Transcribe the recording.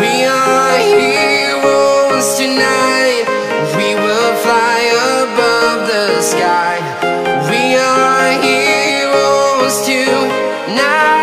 We are heroes tonight. We will fly above the sky. We are heroes tonight.